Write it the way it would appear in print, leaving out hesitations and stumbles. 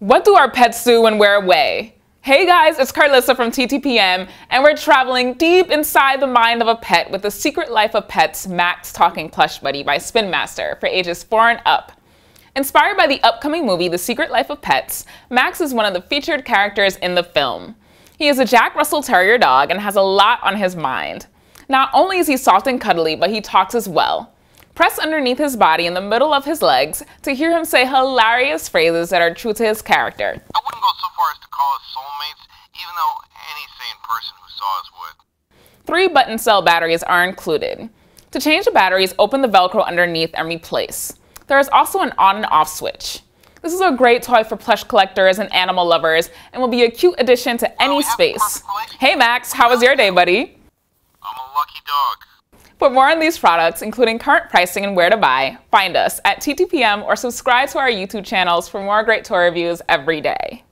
What do our pets do when we're away? Hey guys, it's Carlissa from TTPM, and we're traveling deep inside the mind of a pet with The Secret Life of Pets, Max Talking Plush Buddy by Spin Master for ages 4 and up. Inspired by the upcoming movie, The Secret Life of Pets, Max is one of the featured characters in the film. He is a Jack Russell Terrier dog and has a lot on his mind. Not only is he soft and cuddly, but he talks as well. Press underneath his body in the middle of his legs to hear him say hilarious phrases that are true to his character. I wouldn't go so far as to call us soulmates, even though any sane person who saw us would. 3 button cell batteries are included. To change the batteries, open the Velcro underneath and replace. There is also an on and off switch. This is a great toy for plush collectors and animal lovers and will be a cute addition to any space. Hey Max, how was your day, buddy? I'm a lucky dog. For more on these products, including current pricing and where to buy, find us at TTPM or subscribe to our YouTube channels for more great toy reviews every day.